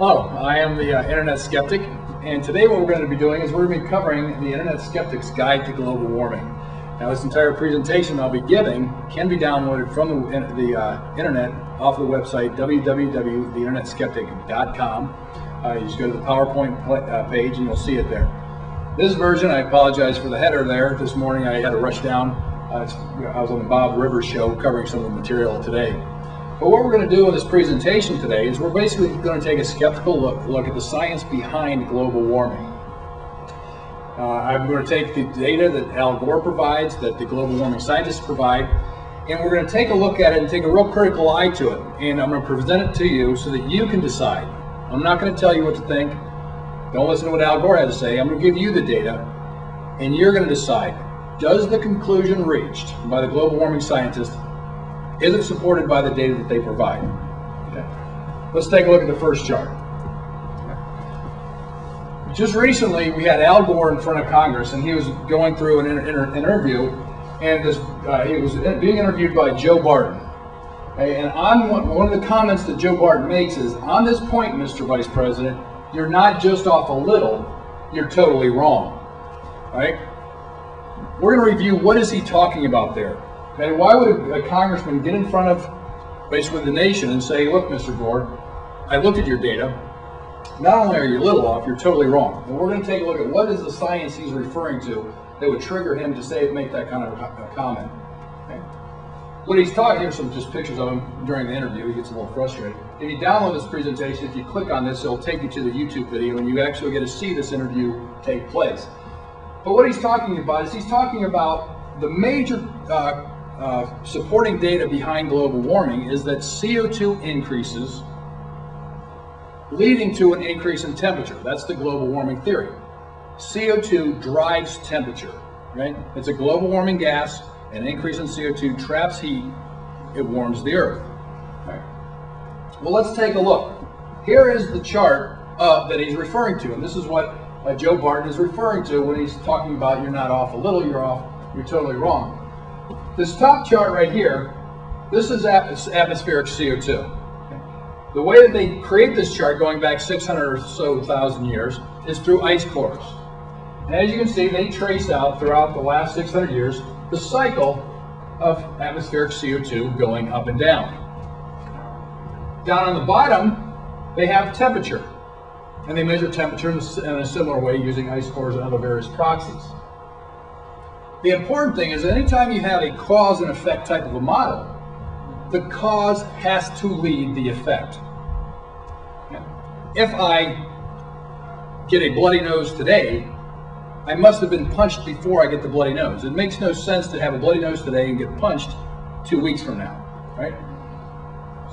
Hello, I am the Internet Skeptic, and today what we're going to be doing is we're going to be covering the Internet Skeptic's Guide to Global Warming. Now, this entire presentation I'll be giving can be downloaded from the Internet off the website www.theinternetskeptic.com. You just go to the PowerPoint page and you'll see it there. This version, I apologize for the header there. This morning I had to rush down. I was on the Bob Rivers Show covering some of the material today. But what we're going to do in this presentation today is we're basically going to take a skeptical look at the science behind global warming. I'm going to take the data that Al Gore provides, that the global warming scientists provide, and we're going to take a look at it and take a real critical eye to it. And I'm going to present it to you so that you can decide. I'm not going to tell you what to think. Don't listen to what Al Gore has to say. I'm going to give you the data, and you're going to decide. Does the conclusion reached by the global warming scientists, is it supported by the data that they provide? Okay. Let's take a look at the first chart. Okay. Just recently, we had Al Gore in front of Congress, and he was going through an interview, and he was being interviewed by Joe Barton. Okay. And on one of the comments that Joe Barton makes is, on this point, Mr. Vice President, you're not just off a little, you're totally wrong. All right? We're going to review what is he talking about there. And why would a congressman get in front of basically the nation and say, look, Mr. Gore, I looked at your data. Not only are you a little off, you're totally wrong. And we're going to take a look at what is the science he's referring to that would trigger him to say make that kind of a comment. Okay. What he's talking, here's some just pictures of him during the interview. He gets a little frustrated. If you download this presentation, if you click on this, it'll take you to the YouTube video and you actually get to see this interview take place. But what he's talking about is he's talking about the major supporting data behind global warming is that CO2 increases leading to an increase in temperature. That's the global warming theory. CO2 drives temperature, right? It's a global warming gas. An increase in CO2 traps heat. It warms the earth. Right. Well, let's take a look. Here is the chart that he's referring to, and this is what Joe Barton is referring to when he's talking about you're not off a little, you're off, you're totally wrong. This top chart right here, this is atmospheric CO2. The way that they create this chart going back 600 or so thousand years is through ice cores. And as you can see, they trace out throughout the last 600 years the cycle of atmospheric CO2 going up and down. Down on the bottom, they have temperature. And they measure temperature in a similar way using ice cores and other various proxies. The important thing is anytime you have a cause and effect type of a model, the cause has to lead the effect. If I get a bloody nose today, I must have been punched before I get the bloody nose. It makes no sense to have a bloody nose today and get punched 2 weeks from now, right?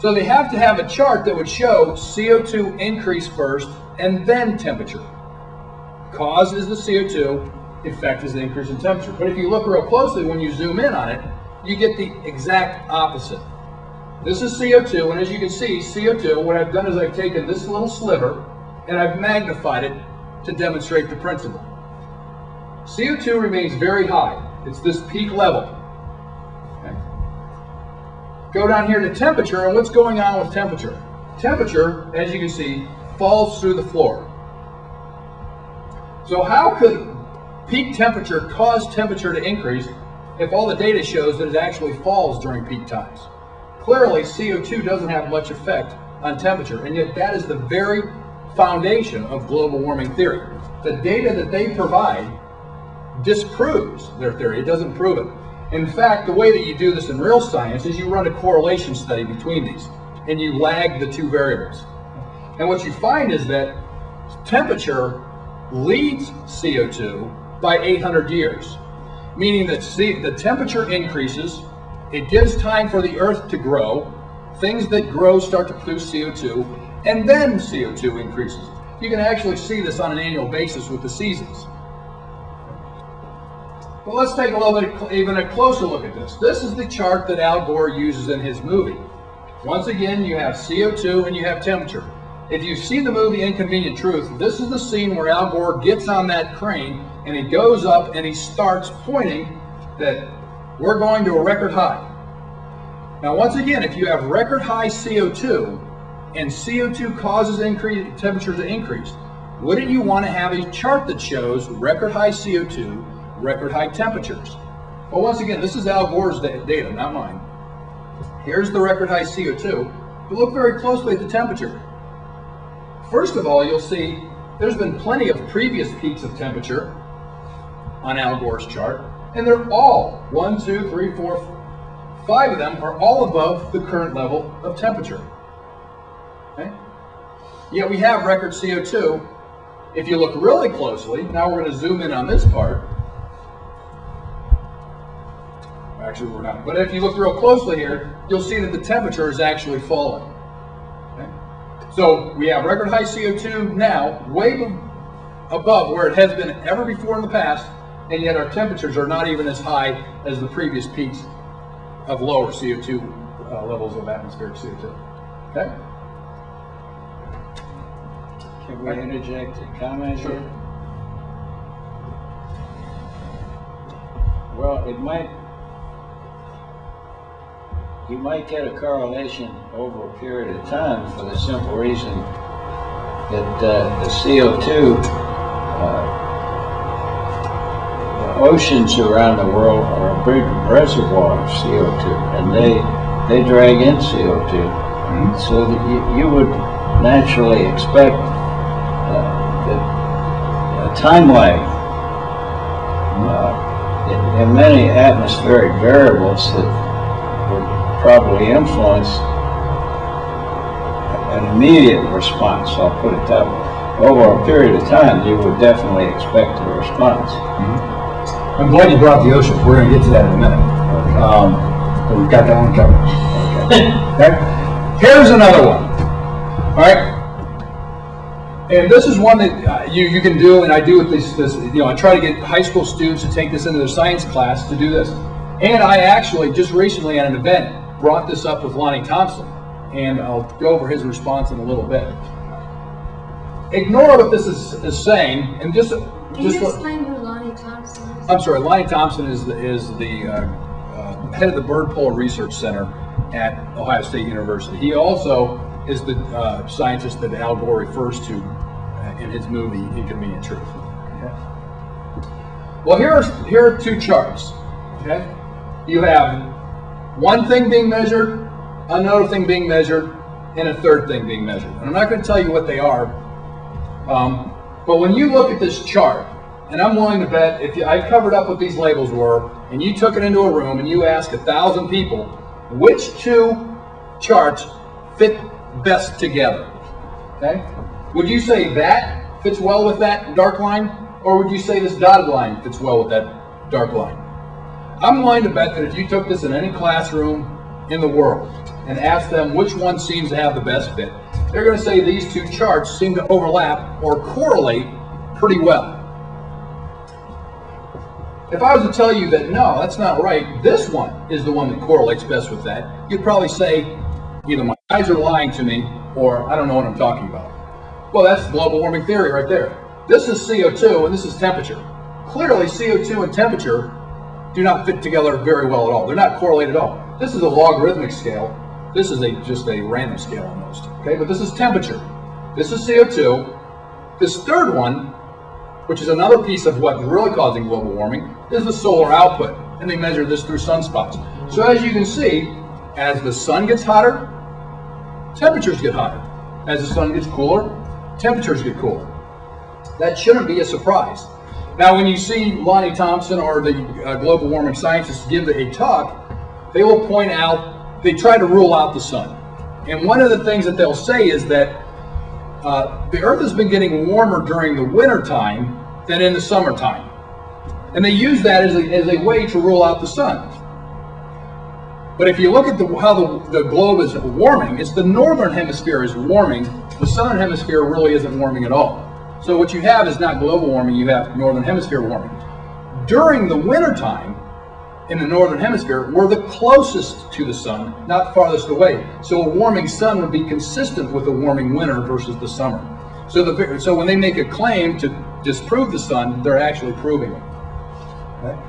So they have to have a chart that would show CO2 increase first and then temperature. Cause is the CO2. Effect is the increase in temperature. But if you look real closely, when you zoom in on it, you get the exact opposite. This is CO2, and as you can see, CO2, what I've done is I've taken this little sliver and I've magnified it to demonstrate the principle. CO2 remains very high. It's this peak level. Okay. Go down here to temperature, and what's going on with temperature? Temperature, as you can see, falls through the floor. So how could peak temperature causes temperature to increase if all the data shows that it actually falls during peak times? Clearly, CO2 doesn't have much effect on temperature, and yet that is the very foundation of global warming theory. The data that they provide disproves their theory. It doesn't prove it. In fact, the way that you do this in real science is you run a correlation study between these, and you lag the two variables. And what you find is that temperature leads CO2 by 800 years, meaning that the temperature increases, it gives time for the earth to grow, things that grow start to produce CO2, and then CO2 increases. You can actually see this on an annual basis with the seasons. But let's take a little bit, even a closer look at this. This is the chart that Al Gore uses in his movie. Once again, you have CO2 and you have temperature. If you've seen the movie Inconvenient Truth, this is the scene where Al Gore gets on that crane and he goes up and he starts pointing that we're going to a record high. Now, once again, if you have record high CO2, and CO2 causes temperatures to increase. Wouldn't you want to have a chart that shows record high CO2, record high temperatures? Well, once again, this is Al Gore's data, not mine. Here's the record high CO2, but look very closely at the temperature. First of all, you'll see there's been plenty of previous peaks of temperature on Al Gore's chart, and they're all, 1, 2, 3, 4, 5 of them are all above the current level of temperature. Okay? Yet we have record CO2. If you look really closely, now we're going to zoom in on this part. Actually, we're not. But if you look real closely here, you'll see that the temperature is actually falling. Okay? So we have record high CO2 now, way above where it has been ever before in the past, and yet our temperatures are not even as high as the previous peaks of lower CO2 levels of atmospheric CO2. Okay? Can we interject a comment here? Sure. Well, it might. You might get a correlation over a period of time for the simple reason that the CO2, the oceans around the world are a big reservoir of CO2, and they drag in CO2. Mm-hmm. So that you would naturally expect that a time lag in many atmospheric variables that probably influence an immediate response, I'll put it that way. Over a period of time, you would definitely expect a response. Mm-hmm. I'm glad you brought the ocean. We're going to get to that in a minute. Okay. But we've got that one covered. Okay. Okay. Here's another one. All right. And this is one that you can do, and I do with this. You know, I try to get high school students to take this into their science class to do this. And I actually just recently at an event brought this up with Lonnie Thompson, and I'll go over his response in a little bit. Ignore what this is saying, and just... Can you explain who Lonnie Thompson is? I'm sorry, Lonnie Thompson is the head of the Bird Polar Research Center at Ohio State University. He also is the scientist that Al Gore refers to in his movie, Inconvenient Truth. Okay. Well, here are two charts, okay? You have one thing being measured, another thing being measured, and a third thing being measured. And I'm not going to tell you what they are, but when you look at this chart, and I'm willing to bet if I covered up what these labels were, and you took it into a room and you asked 1,000 people, which two charts fit best together? Okay? Would you say that fits well with that dark line, or would you say this dotted line fits well with that dark line? I'm willing to bet that if you took this in any classroom in the world and asked them which one seems to have the best fit, they're going to say these two charts seem to overlap or correlate pretty well. If I was to tell you that, no, that's not right, this one is the one that correlates best with that, you'd probably say, either my eyes are lying to me or I don't know what I'm talking about. Well, that's global warming theory right there. This is CO2 and this is temperature. Clearly, CO2 and temperature do not fit together very well at all. They're not correlated at all. This is a logarithmic scale. This is just a random scale almost. Okay, but this is temperature. This is CO2. This third one, which is another piece of what's really causing global warming, is the solar output, and they measure this through sunspots. So as you can see, as the sun gets hotter, temperatures get hotter. As the sun gets cooler, temperatures get cooler. That shouldn't be a surprise. Now, when you see Lonnie Thompson or the global warming scientists give a talk, they will point out, they try to rule out the sun. And one of the things that they'll say is that the Earth has been getting warmer during the winter time than in the summertime. And they use that as a way to rule out the sun. But if you look at how the globe is warming, it's the northern hemisphere is warming. The southern hemisphere really isn't warming at all. So what you have is not global warming, you have northern hemisphere warming. During the winter time, in the northern hemisphere, we're the closest to the sun, not farthest away. So a warming sun would be consistent with a warming winter versus the summer. So when they make a claim to disprove the sun, they're actually proving it. Okay?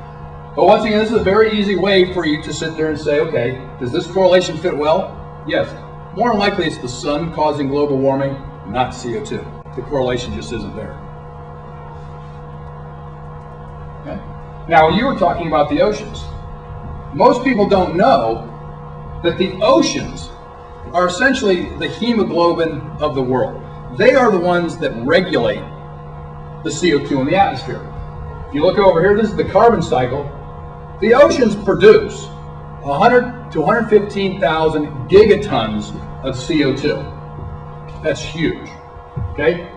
But once again, this is a very easy way for you to sit there and say, okay, does this correlation fit well? Yes. More than likely, it's the sun causing global warming, not CO2. The correlation just isn't there. Okay. Now, you were talking about the oceans. Most people don't know that the oceans are essentially the hemoglobin of the world. They are the ones that regulate the CO2 in the atmosphere. If you look over here, this is the carbon cycle. The oceans produce 100 to 115,000 gigatons of CO2. That's huge, okay?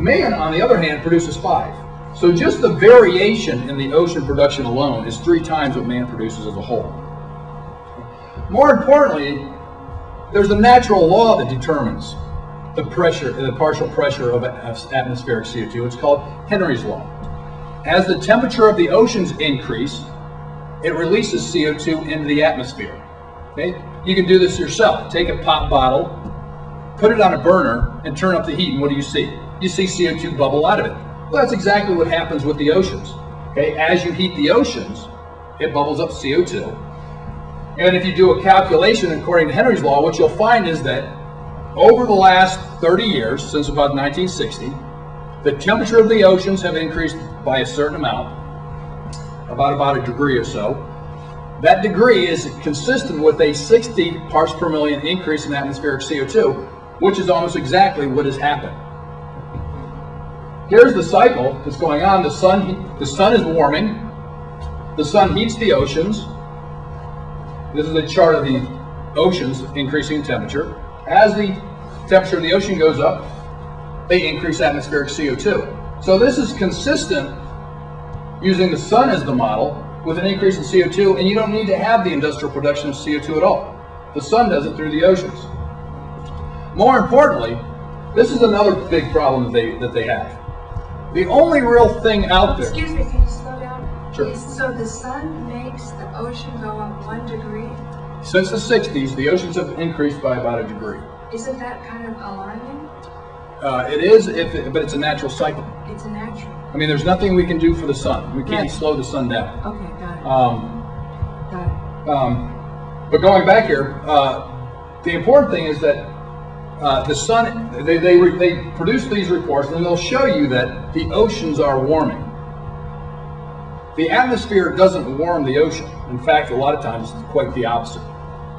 Man, on the other hand, produces 5. So just the variation in the ocean production alone is 3 times what man produces as a whole. More importantly, there's a natural law that determines the pressure, the partial pressure of atmospheric CO2. It's called Henry's law. As the temperature of the oceans increase, it releases CO2 into the atmosphere. Okay? You can do this yourself. Take a pop bottle, put it on a burner, and turn up the heat, and what do you see? You see CO2 bubble out of it. Well, that's exactly what happens with the oceans. Okay? As you heat the oceans, it bubbles up CO2. And if you do a calculation according to Henry's law, what you'll find is that over the last 30 years, since about 1960, the temperature of the oceans have increased by a certain amount, about a degree or so. That degree is consistent with a 60 parts per million increase in atmospheric CO2, which is almost exactly what has happened. Here's the cycle that's going on. The sun is warming. The sun heats the oceans. This is a chart of the oceans increasing temperature. As the temperature of the ocean goes up, they increase atmospheric CO2. So this is consistent using the sun as the model with an increase in CO2, and you don't need to have the industrial production of CO2 at all. The sun does it through the oceans. More importantly, this is another big problem that they have. The only real thing out there... Excuse me, can you slow down? Sure. So the sun makes the ocean go up 1 degree? Since the 60s, the oceans have increased by about a degree. Isn't that kind of alarming? It is, but it's a natural cycle. It's a natural. I mean, there's nothing we can do for the sun. We can't slow the sun down. Okay, got it. But going back here, the important thing is that the sun, they produce these reports, and they'll show you that the oceans are warming. The atmosphere doesn't warm the ocean. In fact, a lot of times it's quite the opposite.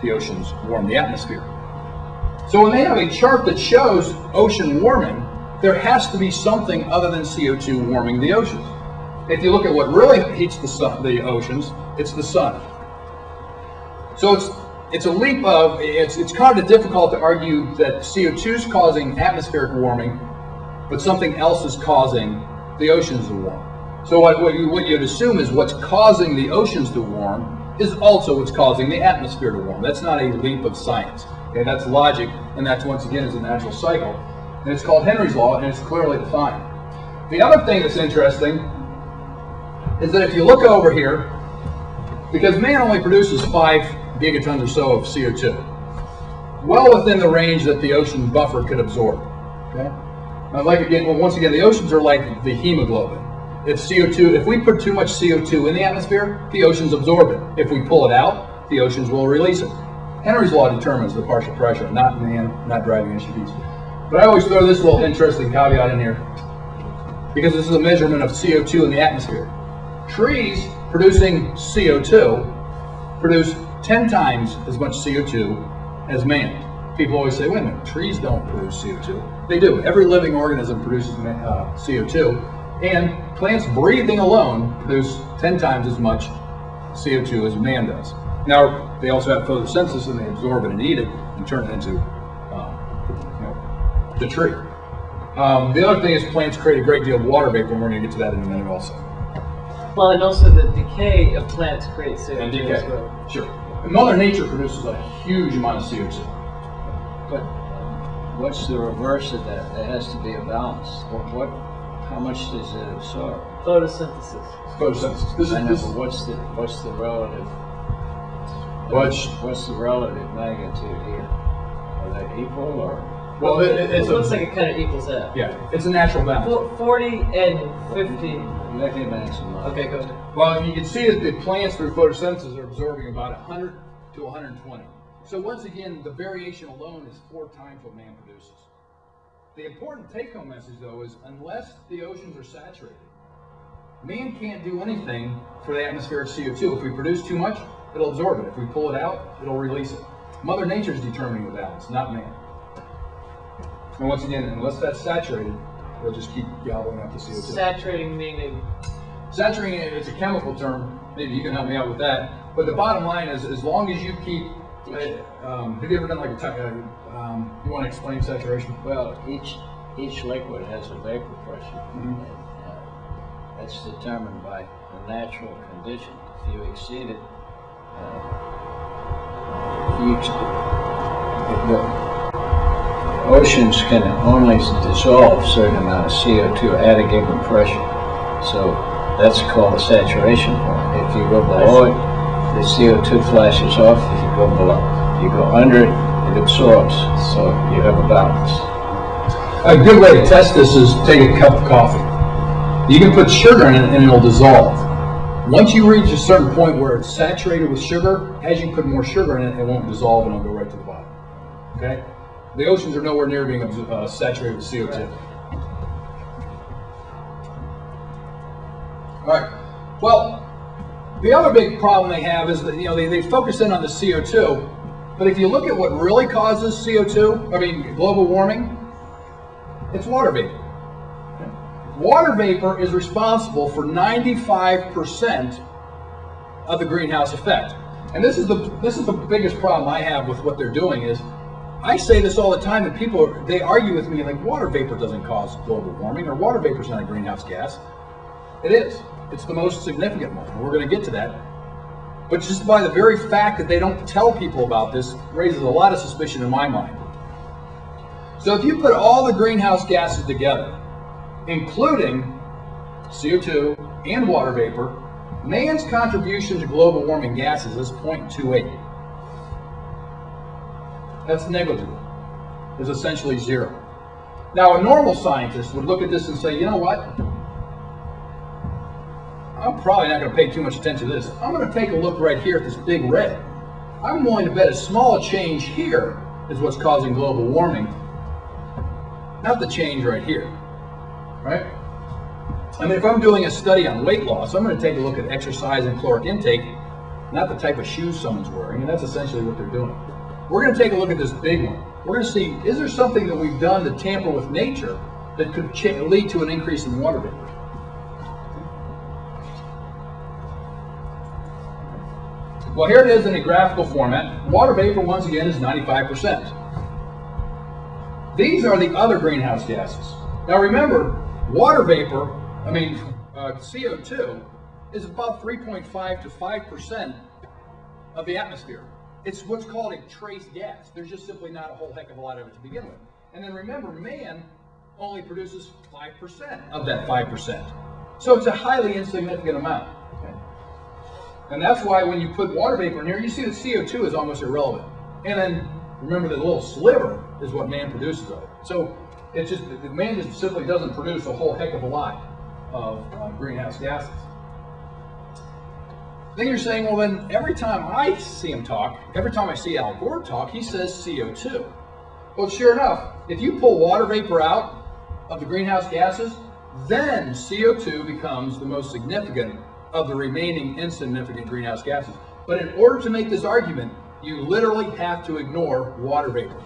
The oceans warm the atmosphere. So when they have a chart that shows ocean warming, there has to be something other than CO2 warming the oceans. If you look at what really heats the oceans, it's the sun. So it's a leap of, it's kind of difficult to argue that CO2 is causing atmospheric warming, but something else is causing the oceans to warm. So what you'd assume is what's causing the oceans to warm is also what's causing the atmosphere to warm. That's not a leap of science. Okay, that's logic, and that's, once again, is a natural cycle. And it's called Henry's law, and it's clearly defined. The other thing that's interesting is that if you look over here, because man only produces 5 gigatons or so of CO2, well within the range that the ocean buffer could absorb. Okay? Now, once again, the oceans are like the hemoglobin. If CO2, if we put too much CO2 in the atmosphere, the oceans absorb it. If we pull it out, the oceans will release it. Henry's law determines the partial pressure, not man, not driving SUVs. But I always throw this little interesting caveat in here because this is a measurement of CO2 in the atmosphere. Trees producing CO2 produce 10 times as much CO2 as man. People always say, wait a minute, trees don't produce CO2. They do. Every living organism produces CO2, and plants breathing alone produce 10 times as much CO2 as man does. Now, they also have photosynthesis, and they absorb it and eat it and turn it into the tree. The other thing is plants create a great deal of water vapor, and we're going to get to that in a minute also. Well, and also the decay of plants creates CO2 as well. Sure. Mother Nature produces a huge amount of CO2. But what's the reverse of that? There has to be a balance. How much does it absorb? Photosynthesis. Photosynthesis. But what's the relative? What's the relative magnitude here? Are they equal or? Well, it looks like it kind of equals out. Yeah, it's a natural balance. 40 and 50. Okay, go ahead. Well, you can see that the plants through photosynthesis are absorbing about 100 to 120 So once again, the variation alone is 4 times what man produces. The important take-home message, though, is unless the oceans are saturated, man can't do anything for the atmospheric CO2. If we produce too much, it'll absorb it. If we pull it out, it'll release it. Mother Nature's determining the balance, not man. And once again, unless that's saturated, it'll just keep gobbling up the CO2. Saturating meaning? Saturating, it's a chemical term. Maybe you can help me out with that. But the bottom line is, as long as you keep... have you ever done like you want to explain saturation? Well, each liquid has a vapor pressure. Mm-hmm. That's determined by the natural condition. If you exceed it, the oceans can only dissolve a certain amount of CO2 at a given pressure. So that's called a saturation point. If you go below it, the CO2 flashes off. If you go below, if you go under it, it absorbs. So you have a balance. A good way to test this is take a cup of coffee. You can put sugar in it and it'll dissolve. Once you reach a certain point where it's saturated with sugar, as you put more sugar in it, it won't dissolve and it'll go right to the bottom. Okay? The oceans are nowhere near being saturated with CO2. Right. All right. Well, the other big problem they have is that, you know, they focus in on the CO2, but if you look at what really causes global warming, it's water vapor. Water vapor is responsible for 95% of the greenhouse effect. And this is the biggest problem I have with what they're doing is, I say this all the time and people, they argue with me like water vapor doesn't cause global warming or water vapor is not a greenhouse gas. It is. It's the most significant one. We're going to get to that. But just by the very fact that they don't tell people about this raises a lot of suspicion in my mind. So if you put all the greenhouse gases together, including CO2 and water vapor, man's contribution to global warming gases is 0.28. That's negligible. It's essentially zero. Now, a normal scientist would look at this and say, you know what? I'm probably not going to pay too much attention to this. I'm going to take a look right here at this big red. I'm willing to bet a small change here is what's causing global warming, not the change right here, right? I mean, if I'm doing a study on weight loss, I'm going to take a look at exercise and caloric intake, not the type of shoes someone's wearing, and that's essentially what they're doing. We're going to take a look at this big one. We're going to see, is there something that we've done to tamper with nature that could lead to an increase in water vapor? Well, here it is in a graphical format. Water vapor, once again, is 95%. These are the other greenhouse gases. Now remember, water vapor, CO2, is about 3.5 to 5% of the atmosphere. It's what's called a trace gas. There's just simply not a whole heck of a lot of it to begin with. And then remember, man only produces 5% of that 5%. So it's a highly insignificant amount. And that's why when you put water vapor in here, you see that CO2 is almost irrelevant. And then remember that little sliver is what man produces of it. So it's just man just simply doesn't produce a whole heck of a lot of greenhouse gases. Then you're saying, well, then every time I see him talk, every time I see Al Gore talk, he says CO2. Well, sure enough, if you pull water vapor out of the greenhouse gases, then CO2 becomes the most significant of the remaining insignificant greenhouse gases. But in order to make this argument, you literally have to ignore water vapor.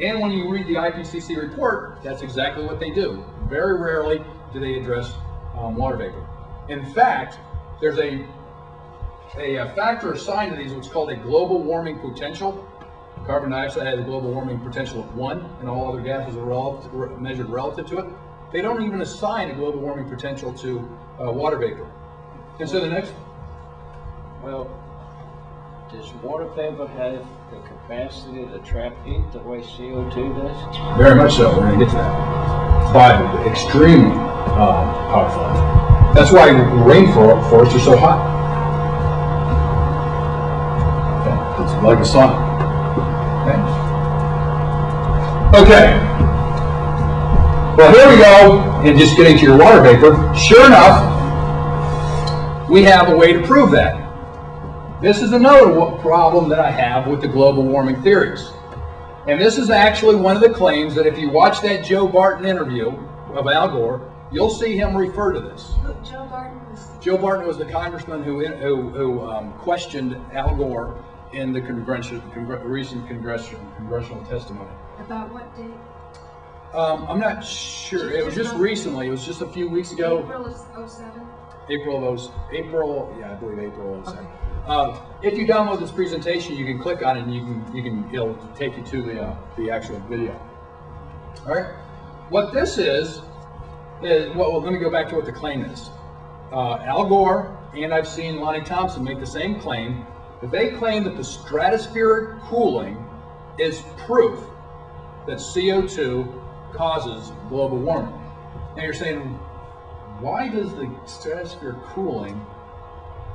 And when you read the IPCC report, that's exactly what they do. Very rarely do they address water vapor. In fact, there's a factor assigned to these, what's called a global warming potential. Carbon dioxide has a global warming potential of 1, and all other gases are measured relative to it. They don't even assign a global warming potential to water vapor. And so the next... Well, does water vapor have the capacity to trap heat the way CO2 does? Very much so. We're going to get to that. But extremely powerful. That's why rainforests are so hot. Okay. It's like a sauna. Okay. Okay. Well, here we go, and just getting to your water vapor. Sure enough, we have a way to prove that. This is another problem that I have with the global warming theories. And this is actually one of the claims that if you watch that Joe Barton interview of Al Gore, you'll see him refer to this. Joe Barton was the congressman who questioned Al Gore in the recent congressional testimony. About what date? I'm not sure. It was just recently. It was just a few weeks ago. April of 07. Okay. If you download this presentation, you can click on it, and it'll take you to the actual video. All right. What this is well, let me go back to what the claim is. Al Gore and I've seen Lonnie Thompson make the same claim. That they claim that the stratospheric cooling is proof that CO2 causes global warming. Now you're saying, why does the stratosphere cooling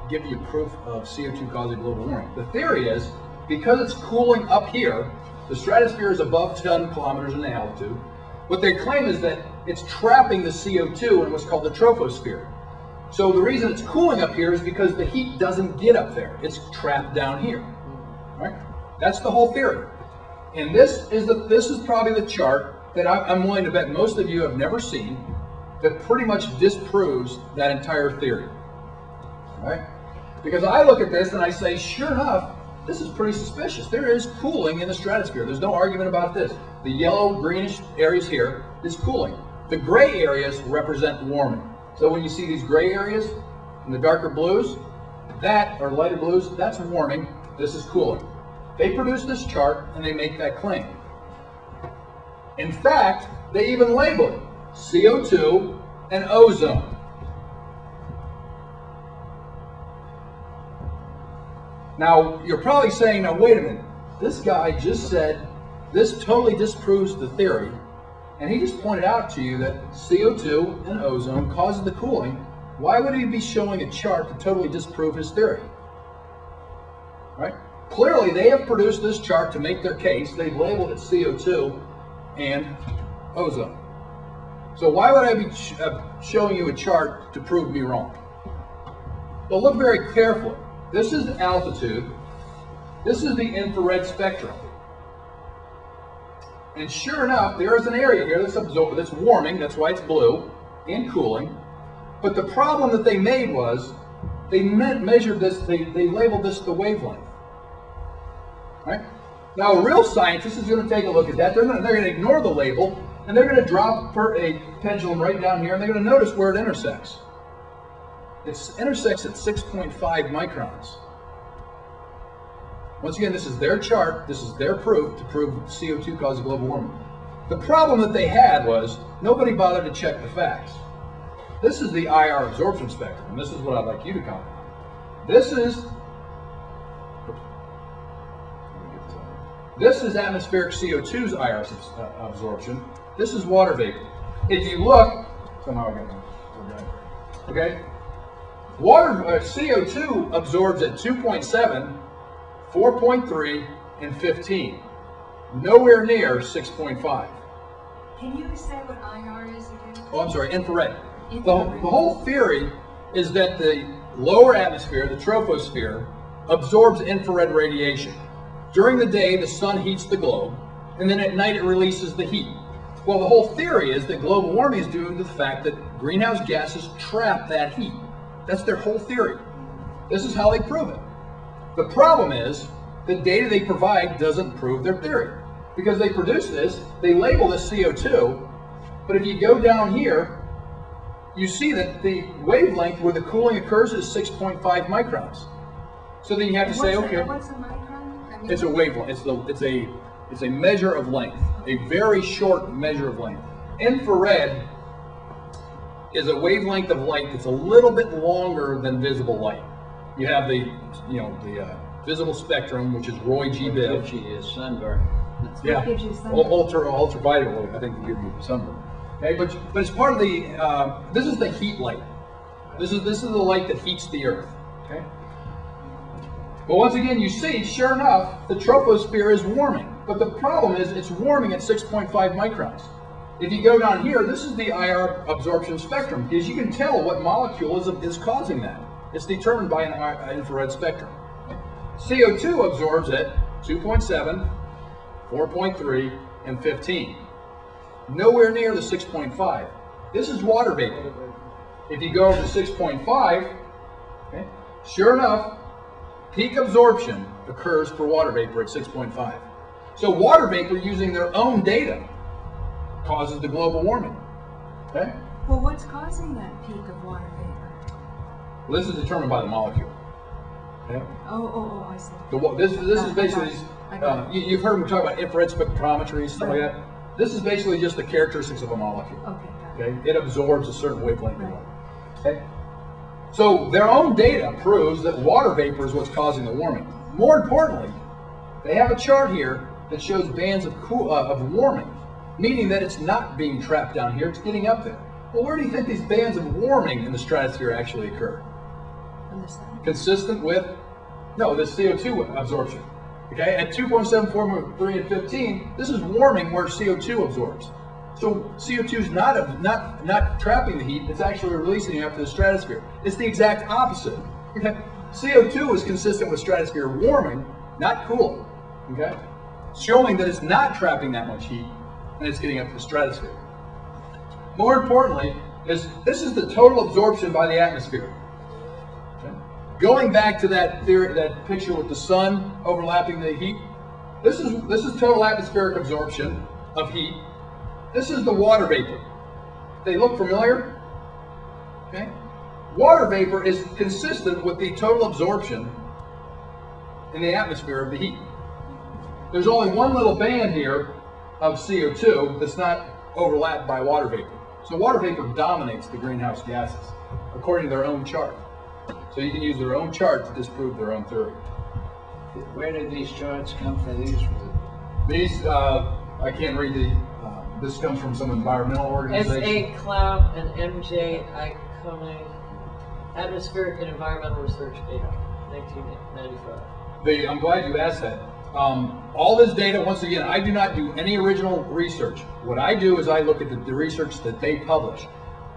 give you proof of CO2 causing global warming? The theory is, because it's cooling up here, the stratosphere is above 10 kilometers in altitude, what they claim is that it's trapping the CO2 in what's called the troposphere. So the reason it's cooling up here is because the heat doesn't get up there. It's trapped down here. Right? That's the whole theory. And this is probably the chart that I'm willing to bet most of you have never seen that pretty much disproves that entire theory. Right? Because I look at this and I say, sure enough, this is pretty suspicious. There is cooling in the stratosphere. There's no argument about this. The yellow, greenish areas here is cooling. The gray areas represent warming. So when you see these gray areas and the darker blues, or lighter blues, that's warming, this is cooling. They produce this chart and they make that claim. In fact, they even label it CO2 and ozone. Now, you're probably saying, now wait a minute, this guy just said this totally disproves the theory. And he just pointed out to you that CO2 and ozone causes the cooling. Why would he be showing a chart to totally disprove his theory? Right? Clearly, they have produced this chart to make their case. They've labeled it CO2 and ozone. So why would I be showing you a chart to prove me wrong? Well, look very carefully. This is altitude. This is the infrared spectrum. And sure enough, there is an area here that's warming, that's why it's blue, and cooling. But the problem that they made was, they measured this, they labeled this the wavelength. Right? Now a real scientist is going to take a look at that, they're going to ignore the label, and they're going to drop a pendulum right down here, and they're going to notice where it intersects. It intersects at 6.5 microns. Once again, this is their chart, this is their proof to prove CO2 causes global warming. The problem that they had was nobody bothered to check the facts. This is the IR absorption spectrum, and this is what I'd like you to comment on. This is atmospheric CO2's IR absorption. This is water vapor. If you look, okay? Water CO2 absorbs at 2.7, 4.3 and 15, nowhere near 6.5. Can you say what IR is again? Oh, I'm sorry, infrared. The whole theory is that the lower atmosphere, the troposphere, absorbs infrared radiation. During the day, the sun heats the globe, and then at night it releases the heat. Well, the whole theory is that global warming is due to the fact that greenhouse gases trap that heat. That's their whole theory. This is how they prove it. The problem is, the data they provide doesn't prove their theory. Because they produce this, they label this CO2, but if you go down here, you see that the wavelength where the cooling occurs is 6.5 microns. So then you have to say, okay, what's a micron? I mean, it's a wavelength, it's a measure of length, a very short measure of length. Infrared is a wavelength of light that's a little bit longer than visible light. You have the visible spectrum, which is Roy G. Biv. Is sunburn. Yeah, ultraviolet, I think, will give you sunburn. Okay, but it's part of the. This is the heat light. This is the light that heats the Earth. Okay. But once again, you see, sure enough, the troposphere is warming. But the problem is, it's warming at 6.5 microns. If you go down here, this is the IR absorption spectrum, because you can tell what molecule is causing that. It's determined by an infrared spectrum. CO2 absorbs at 2.7, 4.3, and 15. Nowhere near the 6.5. This is water vapor. If you go over to 6.5, okay, sure enough, peak absorption occurs for water vapor at 6.5. So water vapor, using their own data, causes the global warming. Okay? Well, what's causing that peak of water vapor? Well, this is determined by the molecule. Okay? Oh, I see. This is basically, you've heard me talk about infrared spectrometry, stuff right. like that. This is basically just the characteristics of a molecule. Okay. It absorbs a certain wavelength. Right. Okay? So their own data proves that water vapor is what's causing the warming. More importantly, they have a chart here that shows bands of warming, meaning that it's not being trapped down here, it's getting up there. Well, where do you think these bands of warming in the stratosphere actually occur? On the sun. Consistent with, no, the CO2 absorption. Okay, at 2.7, 4.3, and 15, this is warming where CO2 absorbs. So CO2 is not trapping the heat, it's actually releasing it up to the stratosphere. It's the exact opposite. Okay? CO2 is consistent with stratosphere warming, not cooling. Okay? Showing that it's not trapping that much heat, and it's getting up to the stratosphere. More importantly, this is the total absorption by the atmosphere. Okay? Going back to that theory, that picture with the sun overlapping the heat, this is total atmospheric absorption of heat. This is the water vapor. They look familiar? Okay? Water vapor is consistent with the total absorption in the atmosphere of the heat. There's only one little band here of CO2 that's not overlapped by water vapor. So water vapor dominates the greenhouse gases, according to their own chart. So you can use their own chart to disprove their own theory. Where did these charts come from? These, I can't read the... This comes from some environmental organization. S.A. Cloud and M.J. Iconi, Atmospheric and Environmental Research Data, 1995. I'm glad you asked that. All this data, once again, I do not do any original research. What I do is I look at the research that they publish.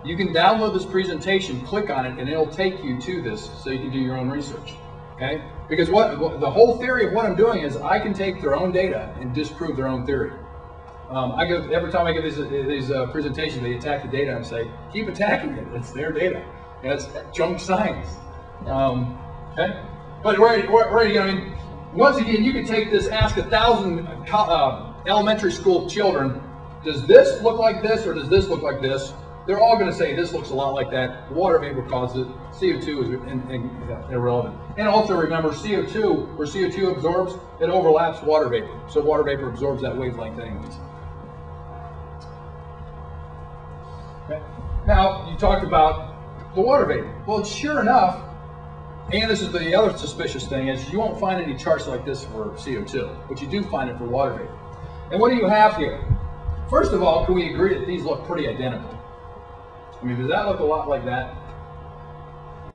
You can download this presentation, click on it, and it'll take you to this so you can do your own research. Okay? Because the whole theory of what I'm doing is I can take their own data and disprove their own theory. Every time I give these presentations, they attack the data and say, keep attacking it, it's their data. And it's junk science. Okay? But once again, you can take this, ask 1,000 elementary school children, does this look like this or does this look like this? They're all going to say this looks a lot like that. Water vapor causes it. CO2 is irrelevant. And also remember, CO2, where CO2 absorbs, it overlaps water vapor. So water vapor absorbs that wavelength anyways. Okay. Now, you talked about the water vapor. Well, sure enough, and this is the other suspicious thing, is you won't find any charts like this for CO2, but you do find it for water vapor. And what do you have here? First of all, can we agree that these look pretty identical? I mean, does that look a lot like that?